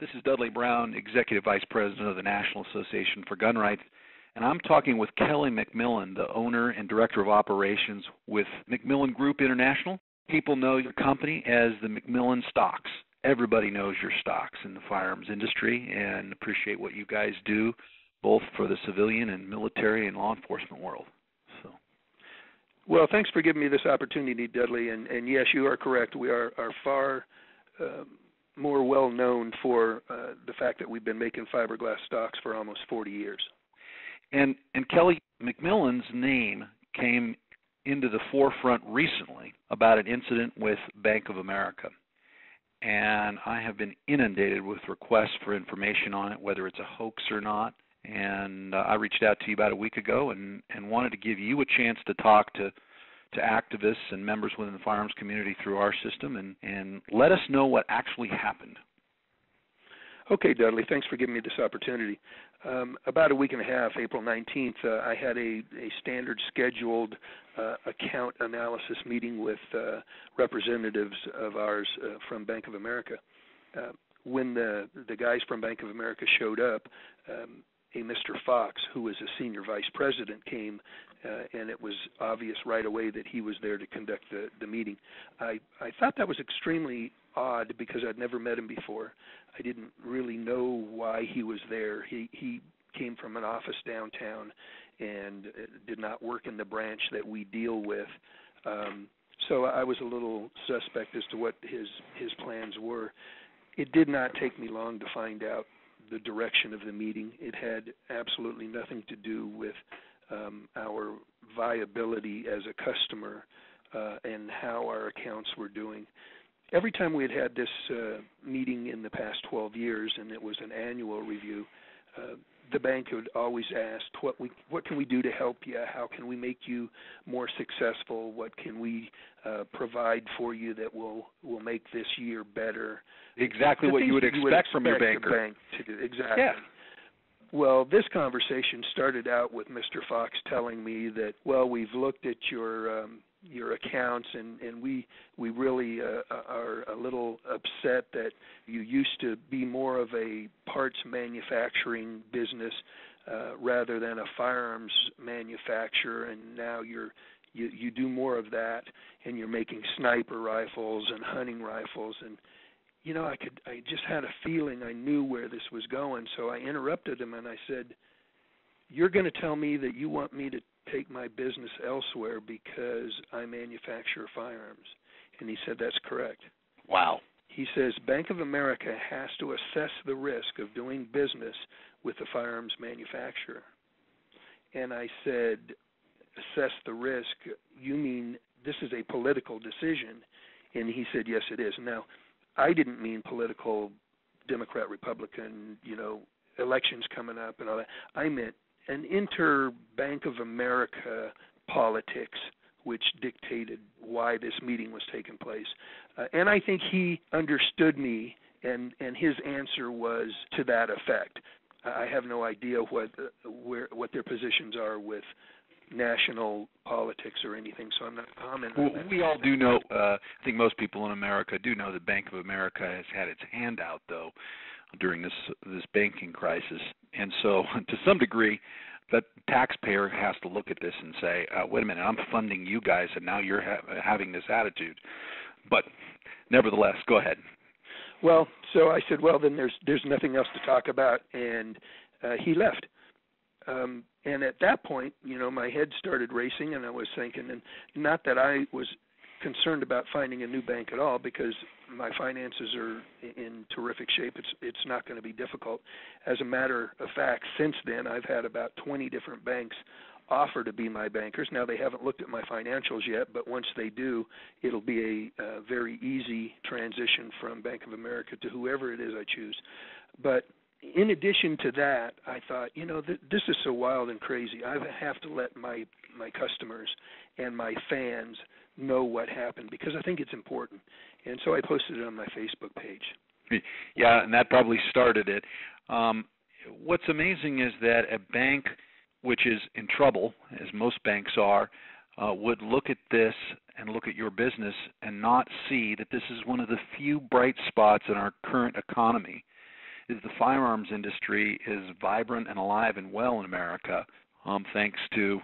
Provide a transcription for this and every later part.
This is Dudley Brown, Executive Vice President of the National Association for Gun Rights, and I'm talking with Kelly McMillan, the owner and Director of Operations with McMillan Group International. People know your company as the McMillan Stocks. Everybody knows your stocks in the firearms industry and appreciate what you guys do, both for the civilian and military and law enforcement world. Well, thanks for giving me this opportunity, Dudley, and yes, you are correct. We are far more well-known for the fact that we've been making fiberglass stocks for almost 40 years. And Kelly, McMillan's name came into the forefront recently about an incident with Bank of America, and I have been inundated with requests for information on it, whether it's a hoax or not. And I reached out to you about a week ago and wanted to give you a chance to talk to activists and members within the firearms community through our system and let us know what actually happened. Okay, Dudley, thanks for giving me this opportunity. About a week and a half, April 19th, I had a standard scheduled account analysis meeting with representatives of ours from Bank of America. When the guys from Bank of America showed up, a Mr. Fox, who was a senior vice president, came, and it was obvious right away that he was there to conduct the meeting. I thought that was extremely odd because I'd never met him before. I didn't really know why he was there. He came from an office downtown and did not work in the branch that we deal with. So I was a little suspect as to what his plans were. It did not take me long to find out the direction of the meeting. It had absolutely nothing to do with our viability as a customer and how our accounts were doing. Every time we had this meeting in the past 12 years, and it was an annual review, the bank would always ask, what can we do to help you? How can we make you more successful? What can we provide for you that will make this year better? Exactly what you would expect from your banker. Bank to do. Exactly. Yeah. Well, this conversation started out with Mr. Fox telling me that, well, we've looked at your accounts, and we really are a little upset that you used to be more of a parts manufacturing business rather than a firearms manufacturer, and now you do more of that, and you're making sniper rifles and hunting rifles. And you know, I just had a feeling I knew where this was going, so I interrupted him and I said, "You're going to tell me that you want me to take my business elsewhere because I manufacture firearms?" And he said, "That's correct." Wow. He says, "Bank of America has to assess the risk of doing business with the firearms manufacturer." And I said, "Assess the risk? You mean this is a political decision?" And he said, "Yes, it is." Now, I didn't mean political, Democrat, Republican, you know, elections coming up and all that. I meant an inter-Bank of America politics, which dictated why this meeting was taking place. And I think he understood me, and his answer was to that effect. I have no idea what their positions are with national politics or anything, so I'm not commenting on that. We all do know, I think most people in America do know that Bank of America has had its hand out, though, during this banking crisis. And so to some degree, the taxpayer has to look at this and say, wait a minute, I'm funding you guys, and now you're having this attitude. But nevertheless, go ahead. Well, so I said, well, then there's nothing else to talk about, and he left. And at that point, you know, my head started racing, and I was thinking, and not that I was concerned about finding a new bank at all, because my finances are in terrific shape. It's not going to be difficult. As a matter of fact, since then, I've had about 20 different banks offer to be my bankers. Now, they haven't looked at my financials yet, but once they do, it'll be a very easy transition from Bank of America to whoever it is I choose. But in addition to that, I thought, you know, this is so wild and crazy. I have to let my customers and my fans know what happened, because I think it's important. And so I posted it on my Facebook page. Yeah, and that probably started it. What's amazing is that a bank which is in trouble, as most banks are, would look at this and look at your business and not see that this is one of the few bright spots in our current economy. is the firearms industry is vibrant and alive and well in America, thanks to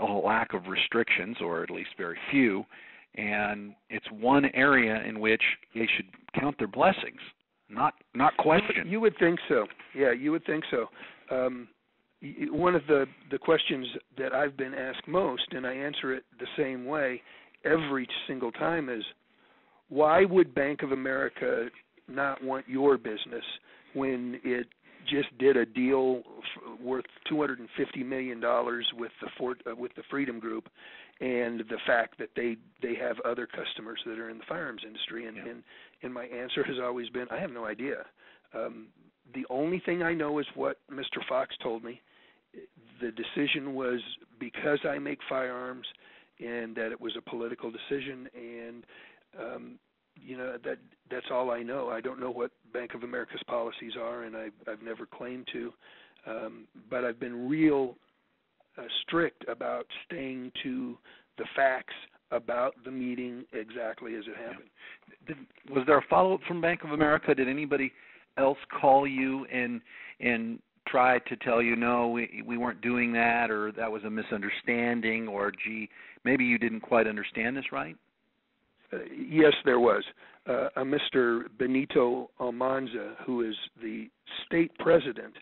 a lack of restrictions, or at least very few, and it's one area in which they should count their blessings, not question. You would think so. Yeah, you would think so. One of the questions that I've been asked most, and I answer it the same way every single time, is why would Bank of America not want your business when it just did a deal worth $250 million with the Freedom Group, and the fact that they have other customers that are in the firearms industry. And my answer has always been, I have no idea. The only thing I know is what Mr. Fox told me. The decision was because I make firearms, and that it was a political decision, and that's all I know. I don't know what Bank of America's policies are, and I've never claimed to, but I've been real strict about staying to the facts about the meeting exactly as it happened. Yeah. Was there a follow-up from Bank of America? Did anybody else call you and try to tell you, no, we weren't doing that, or that was a misunderstanding, or, gee, maybe you didn't quite understand this right? Yes, there was. A Mr. Benito Almanza, who is the state president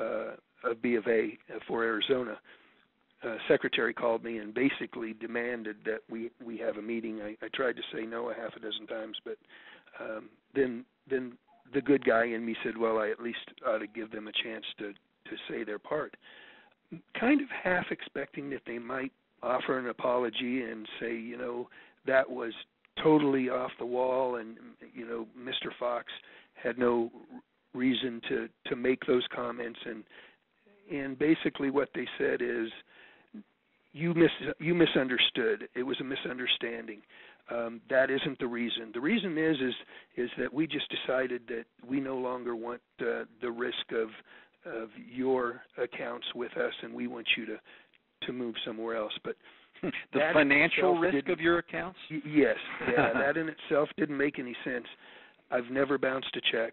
of B of A for Arizona, secretary called me and basically demanded that we have a meeting. I tried to say no a half a dozen times, but then the good guy in me said, well, I at least ought to give them a chance to say their part, kind of half expecting that they might offer an apology and say, that was totally off the wall, and, Mr. Fox had no reason to make those comments. And basically what they said is, you misunderstood. It was a misunderstanding. That isn't the reason. The reason is that we just decided that we no longer want the risk of your accounts with us, and we want you to move somewhere else. But the financial risk of your accounts? Yes. Yeah, that in itself didn't make any sense. I've never bounced a check,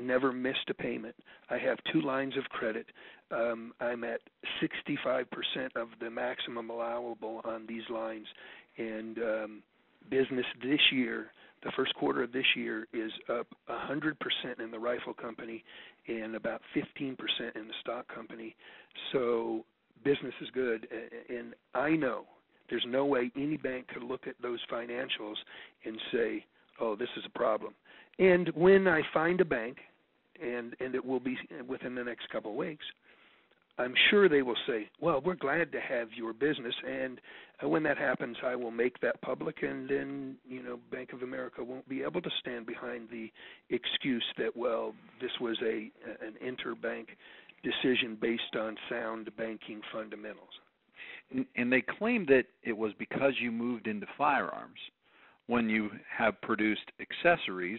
never missed a payment. I have 2 lines of credit. I'm at 65% of the maximum allowable on these lines. And business this year, the first quarter of this year, is up 100% in the rifle company and about 15% in the stock company. So business is good. And I know there's no way any bank could look at those financials and say, oh, this is a problem. And when I find a bank, and it will be within the next couple of weeks, I'm sure they will say, well, we're glad to have your business. And when that happens, I will make that public. And then, Bank of America won't be able to stand behind the excuse that, well, this was an interbank decision based on sound banking fundamentals. And they claim that it was because you moved into firearms when you have produced accessories.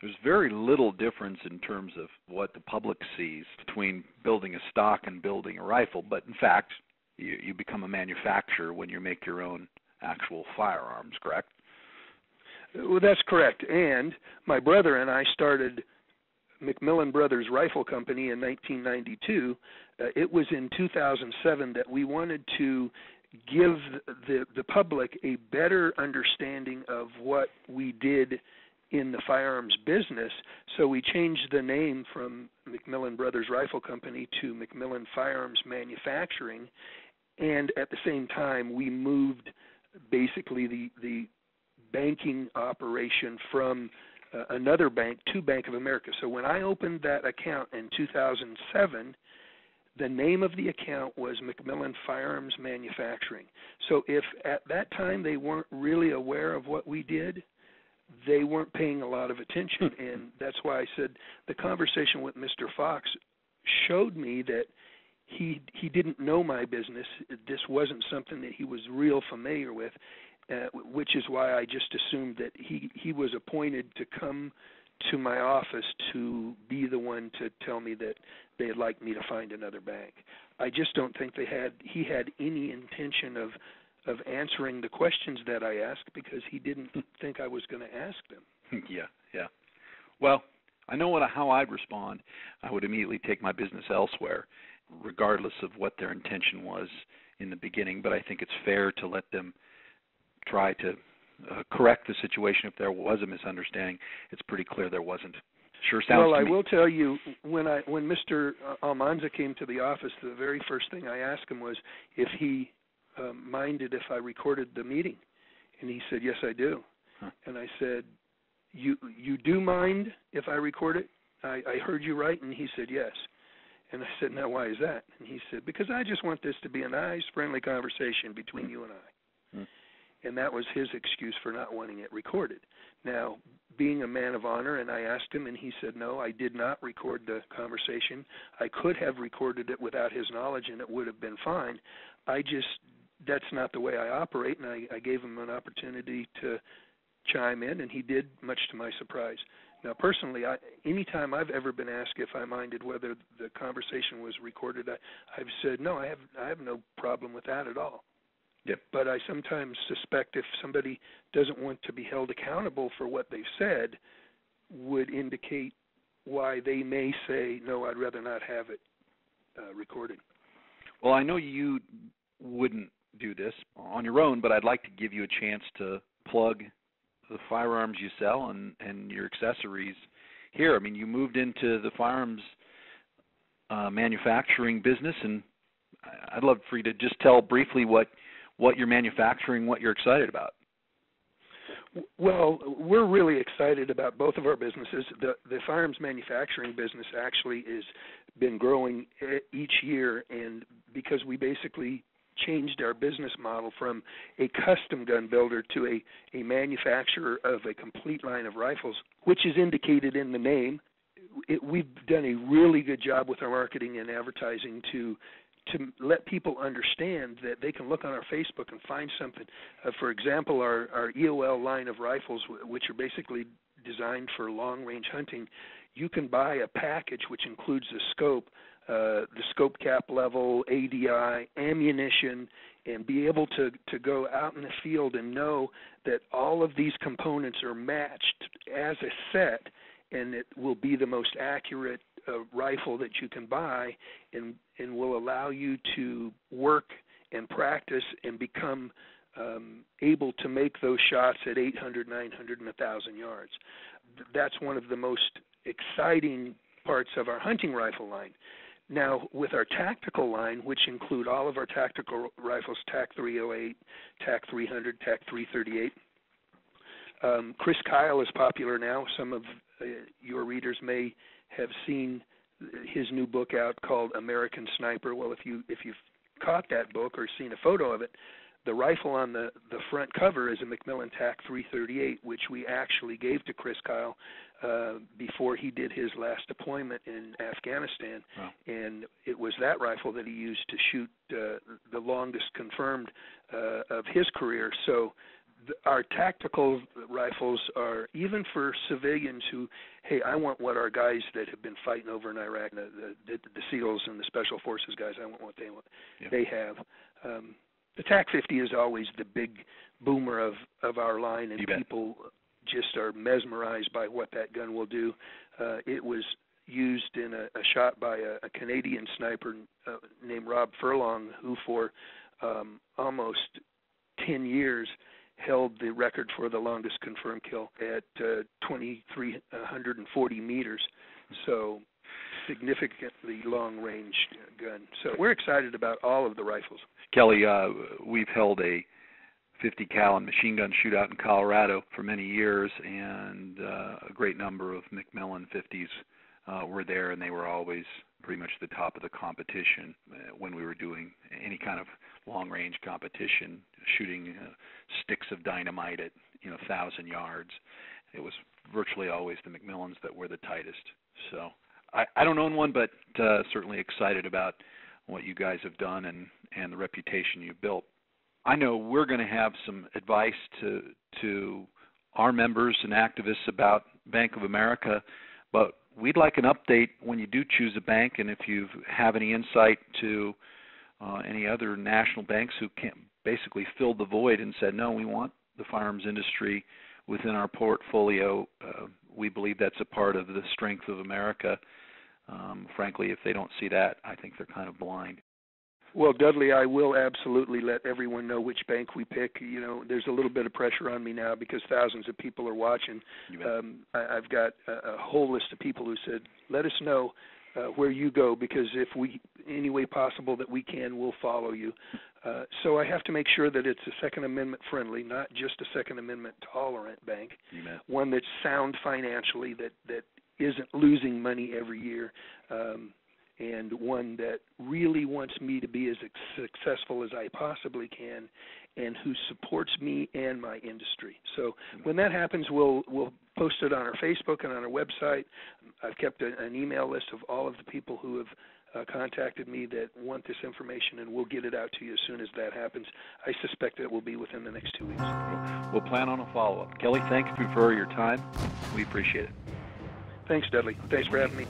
There's very little difference in terms of what the public sees between building a stock and building a rifle. But, in fact, you become a manufacturer when you make your own actual firearms, correct? Well, that's correct. And my brother and I started McMillan Brothers Rifle Company in 1992. It was in 2007 that we wanted to give the public a better understanding of what we did in the firearms business, so we changed the name from McMillan Brothers Rifle Company to McMillan Firearms Manufacturing, and at the same time we moved basically the banking operation from another bank to Bank of America. So when I opened that account in 2007, the name of the account was McMillan Firearms Manufacturing. So if at that time they weren't really aware of what we did, they weren't paying a lot of attention, and that's why I said the conversation with Mr. Fox showed me that he didn't know my business. This wasn't something that he was real familiar with, which is why I just assumed that he was appointed to come to my office to be the one to tell me that they'd like me to find another bank. I just don't think he had any intention of answering the questions that I asked, because he didn't think I was going to ask them. Yeah. Well, I know how I'd respond. I would immediately take my business elsewhere, regardless of what their intention was in the beginning. But I think it's fair to let them try to correct the situation if there was a misunderstanding. It's pretty clear there wasn't. Sure sounds well, to me. I will tell you, when Mr. Almanza came to the office, the very first thing I asked him was if he minded if I recorded the meeting. And he said, yes, I do. Huh. And I said, you do mind if I record it? I heard you right. And he said, yes. And I said, now, why is that? And he said, because I just want this to be a nice, friendly conversation between you and I. Hmm. And that was his excuse for not wanting it recorded. Now, being a man of honor, and I asked him, and he said, no, I did not record the conversation. I could have recorded it without his knowledge, and it would have been fine. That's not the way I operate, and I gave him an opportunity to chime in, and he did, much to my surprise. Now, personally, any time I've ever been asked if I minded whether the conversation was recorded, I've said, no, I have no problem with that at all. Yep. But I sometimes suspect if somebody doesn't want to be held accountable for what they've said would indicate why they may say, no, I'd rather not have it recorded. Well, I know you wouldn't do this on your own, but I'd like to give you a chance to plug the firearms you sell and your accessories here. I mean, you moved into the firearms manufacturing business, and I'd love for you to just tell briefly what you're manufacturing, what you're excited about. Well, we're really excited about both of our businesses. The firearms manufacturing business actually has been growing each year, and because we basically changed our business model from a custom gun builder to a manufacturer of a complete line of rifles, which is indicated in the name, we've done a really good job with our marketing and advertising to let people understand that they can look on our Facebook and find something. For example, our EOL line of rifles, which are basically designed for long-range hunting, you can buy a package which includes the scope cap level, ADI, ammunition, and be able to go out in the field and know that all of these components are matched as a set, and it will be the most accurate rifle that you can buy and will allow you to work and practice and become able to make those shots at 800, 900, and 1,000 yards. That's one of the most exciting parts of our hunting rifle line. Now, with our tactical line, which include all of our tactical rifles, TAC-308, TAC-300, TAC-338, Chris Kyle is popular now. Some of your readers may have seen his new book out called American Sniper. Well, if you've caught that book or seen a photo of it, the rifle on the front cover is a McMillan TAC-338, which we actually gave to Chris Kyle before he did his last deployment in Afghanistan. Wow. And it was that rifle that he used to shoot the longest confirmed of his career. So our tactical rifles are even for civilians who, hey, I want what our guys that have been fighting over in Iraq, the SEALs and the Special Forces guys, I want what they want. Yeah. They have. The TAC-50 is always the big boomer of our line, and people just are mesmerized by what that gun will do. It was used in a shot by a Canadian sniper named Rob Furlong, who for almost 10 years held the record for the longest confirmed kill at 2,340 meters. So significantly long-range gun. So we're excited about all of the rifles. Kelly, we've held a 50 cal and machine gun shootout in Colorado for many years, and a great number of McMillan 50s were there, and they were always pretty much the top of the competition when we were doing any kind of long-range competition, shooting sticks of dynamite at 1,000 yards. It was virtually always the McMillans that were the tightest. So I don't own one, but certainly excited about what you guys have done and the reputation you've built. I know we're going to have some advice to our members and activists about Bank of America, but we'd like an update when you do choose a bank, and if you have any insight to any other national banks who basically filled the void and said, no, we want the firearms industry within our portfolio. We believe that's a part of the strength of America. Frankly, if they don't see that, I think they're kind of blind. Well, Dudley, I will absolutely let everyone know which bank we pick. You know, there's a little bit of pressure on me now because thousands of people are watching. I've got a whole list of people who said, let us know where you go, because if we, any way possible that we can, we'll follow you. So I have to make sure that it's a Second Amendment friendly, not just a Second Amendment tolerant bank, one that's sound financially, that isn't losing money every year, and one that really wants me to be as successful as I possibly can, and who supports me and my industry. So when that happens, we'll post it on our Facebook and on our website. I've kept an email list of all of the people who have contacted me that want this information, and we'll get it out to you as soon as that happens. I suspect it will be within the next 2 weeks. We'll plan on a follow-up. Kelly, thank you for your time. We appreciate it. Thanks, Dudley. Thanks for having me.